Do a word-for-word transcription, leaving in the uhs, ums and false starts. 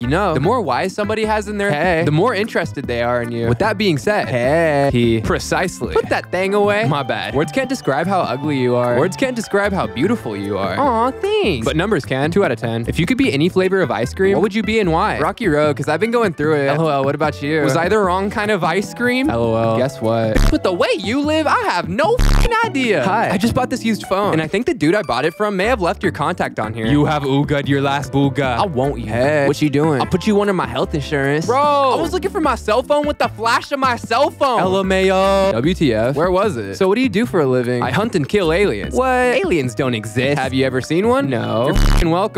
You know, the more whys somebody has in their head, the more interested they are in you. With that being said, hey, he precisely put that thing away. My bad. Words can't describe how ugly you are. Words can't describe how beautiful you are. Aw, thanks. But numbers can. Two out of ten. If you could be any flavor of ice cream, what would you be and why? Rocky Road, because I've been going through it. L O L, what about you? Was I the wrong kind of ice cream? L O L. Guess what? With the way you live, I have no f***ing idea. Hi, I just bought this used phone, and I think the dude I bought it from may have left your contact on here. You have oogahed your last booga. I won't yet. Hey, what you doing? I'll put you under my health insurance. Bro, I was looking for my cell phone with the flash of my cell phone. L M A O. W T F. Where was it? So what do you do for a living? I hunt and kill aliens. What? Aliens don't exist. Have you ever seen one? No. You're f***ing welcome.